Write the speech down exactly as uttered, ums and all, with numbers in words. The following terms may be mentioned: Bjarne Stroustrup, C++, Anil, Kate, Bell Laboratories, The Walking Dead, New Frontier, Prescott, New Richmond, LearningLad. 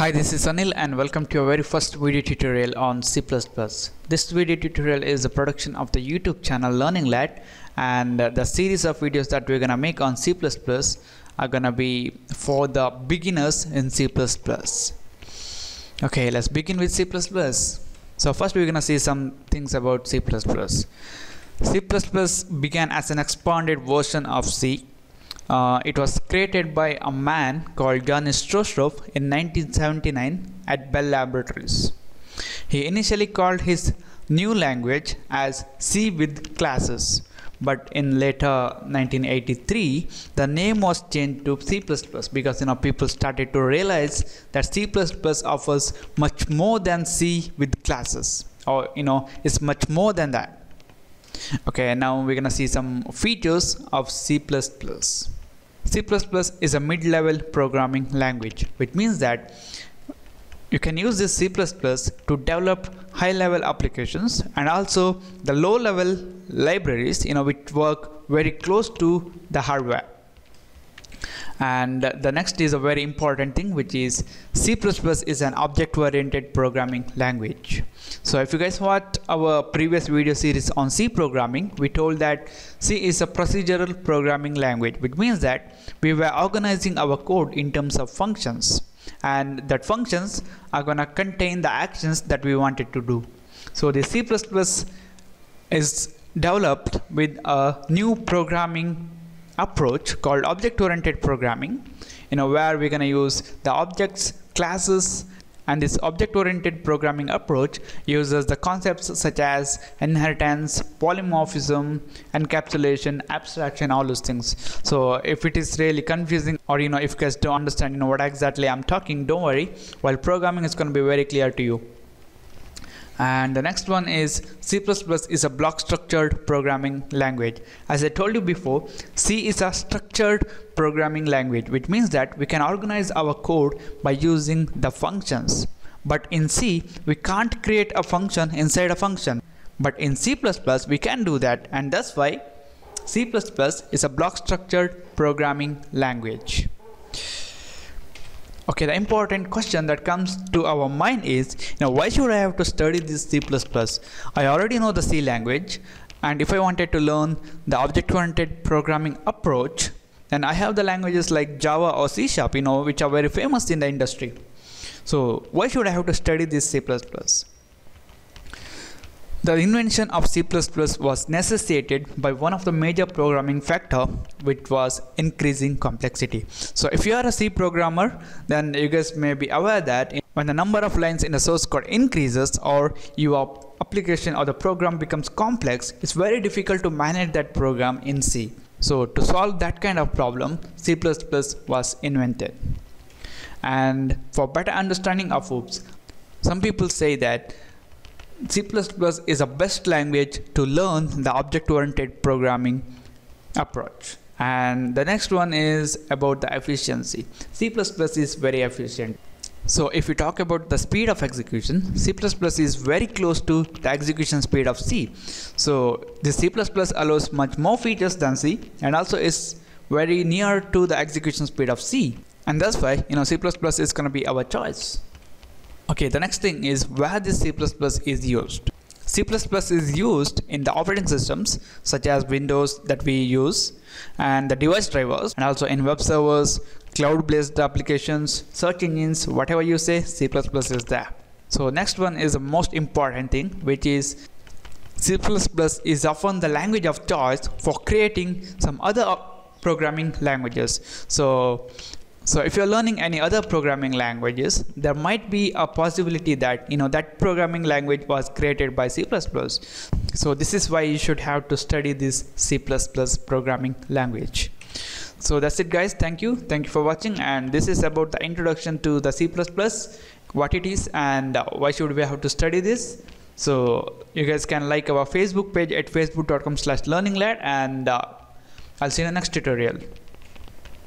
Hi, this is Anil and welcome to our very first video tutorial on C plus plus. This video tutorial is a production of the YouTube channel LearningLad, and the series of videos that we're gonna make on C plus plus are gonna be for the beginners in C plus plus. Okay, let's begin with C plus plus. So first we're gonna see some things about C plus plus. C plus plus began as an expanded version of C. Uh, it was created by a man called Bjarne Stroustrup in nineteen seventy-nine at Bell Laboratories. He initially called his new language as C with classes, but in later nineteen eighty-three, the name was changed to C plus plus because you know people started to realize that C plus plus offers much more than C with classes, or you know it's much more than that. Okay, now we're gonna see some features of C plus plus. C plus plus is a mid-level programming language, which means that you can use this C plus plus to develop high-level applications and also the low-level libraries, you know, which work very close to the hardware. And the next is a very important thing, which is C plus plus is an object-oriented programming language. So if you guys watched our previous video series on C programming, we told that C is a procedural programming language, which means that we were organizing our code in terms of functions, and that functions are gonna contain the actions that we wanted to do. So the C plus plus is developed with a new programming approach called object-oriented programming, you know, where we're gonna use the objects, classes, and this object-oriented programming approach uses the concepts such as inheritance, polymorphism, encapsulation, abstraction, all those things. So if it is really confusing, or you know, if you guys don't understand, you know, what exactly I'm talking, don't worry. While programming is gonna be very clear to you. And the next one is C plus plus is a block structured programming language. As I told you before, C is a structured programming language, which means that we can organize our code by using the functions. But in C, we can't create a function inside a function. But in C plus plus, we can do that, and that's why C plus plus is a block structured programming language. Okay, the important question that comes to our mind is, you know, why should I have to study this C plus plus? I already know the C language, and if I wanted to learn the object-oriented programming approach, then I have the languages like Java or C sharp, you know, which are very famous in the industry. So why should I have to study this C plus plus? The invention of C plus plus was necessitated by one of the major programming factor, which was increasing complexity. So if you are a C programmer, then you guys may be aware that when the number of lines in the source code increases, or your application or the program becomes complex, it's very difficult to manage that program in C. So to solve that kind of problem, C plus plus was invented. And for better understanding of O O Ps, some people say that C plus plus is the best language to learn the object-oriented programming approach. And the next one is about the efficiency. C plus plus is very efficient. So if we talk about the speed of execution, C plus plus is very close to the execution speed of C. So the C plus plus allows much more features than C, and also is very near to the execution speed of C. And that's why, you know, C plus plus is gonna be our choice. Okay, the next thing is where this C plus plus is used. C plus plus is used in the operating systems such as Windows that we use, and the device drivers, and also in web servers, cloud-based applications, search engines, whatever you say, C plus plus is there. So next one is the most important thing, which is C plus plus is often the language of choice for creating some other programming languages. So So if you're learning any other programming languages, there might be a possibility that, you know, that programming language was created by C plus plus. So this is why you should have to study this C plus plus programming language. So that's it, guys. Thank you. Thank you for watching. And this is about the introduction to the C plus plus, what it is and why should we have to study this. So you guys can like our Facebook page at facebook dot com slash learninglad, and uh, I'll see you in the next tutorial.